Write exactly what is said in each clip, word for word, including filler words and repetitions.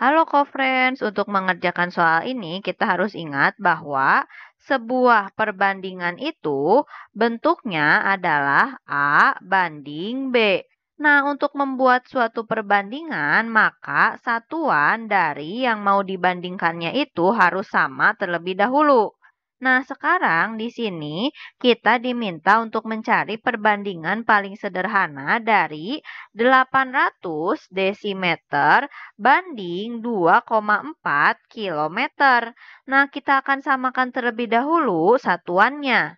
Halo co-friends, untuk mengerjakan soal ini kita harus ingat bahwa sebuah perbandingan itu bentuknya adalah A banding B. Nah, untuk membuat suatu perbandingan, maka satuan dari yang mau dibandingkannya itu harus sama terlebih dahulu. Nah, sekarang di sini kita diminta untuk mencari perbandingan paling sederhana dari delapan ratus desimeter banding dua koma empat kilometer. Nah, kita akan samakan terlebih dahulu satuannya.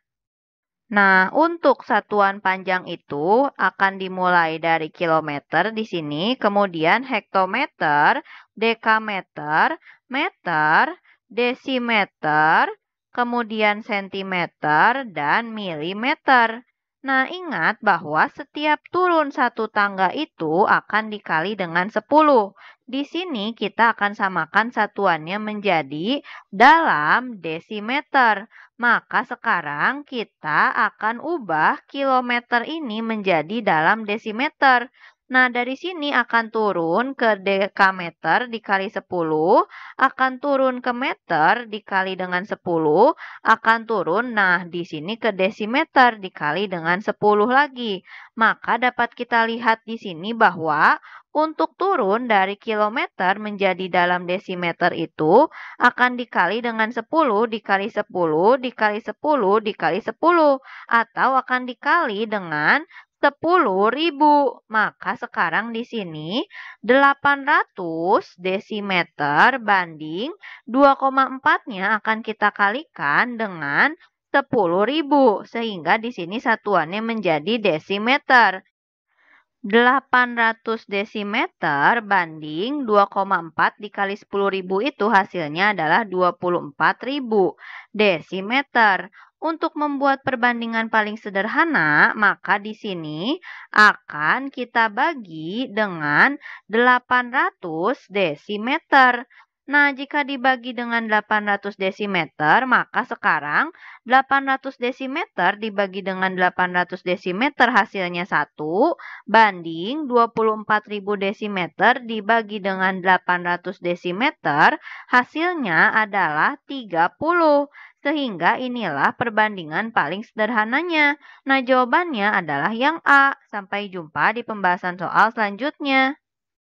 Nah, untuk satuan panjang itu akan dimulai dari kilometer di sini, kemudian hektometer, dekameter, meter, desimeter, kemudian sentimeter, dan milimeter. Nah, ingat bahwa setiap turun satu tangga itu akan dikali dengan sepuluh. Di sini kita akan samakan satuannya menjadi dalam desimeter. Maka sekarang kita akan ubah kilometer ini menjadi dalam desimeter. Nah, dari sini akan turun ke dekameter dikali sepuluh, akan turun ke meter dikali dengan sepuluh, akan turun, nah di sini ke desimeter dikali dengan sepuluh lagi. Maka dapat kita lihat di sini bahwa untuk turun dari kilometer menjadi dalam desimeter itu akan dikali dengan sepuluh dikali sepuluh dikali sepuluh dikali sepuluh atau akan dikali dengan sepuluh ribu. Maka sekarang di sini delapan ratus desimeter banding dua koma empat-nya akan kita kalikan dengan sepuluh ribu sehingga di sini satuannya menjadi desimeter. delapan ratus desimeter banding dua koma empat dikali sepuluh ribu itu hasilnya adalah dua puluh empat ribu desimeter. Untuk membuat perbandingan paling sederhana, maka di sini akan kita bagi dengan delapan ratus desimeter. Nah, jika dibagi dengan delapan ratus desimeter, maka sekarang delapan ratus desimeter dibagi dengan delapan ratus desimeter hasilnya satu banding dua puluh empat ribu desimeter dibagi dengan delapan ratus desimeter hasilnya adalah tiga puluh. Sehingga inilah perbandingan paling sederhananya. Nah, jawabannya adalah yang A. Sampai jumpa di pembahasan soal selanjutnya.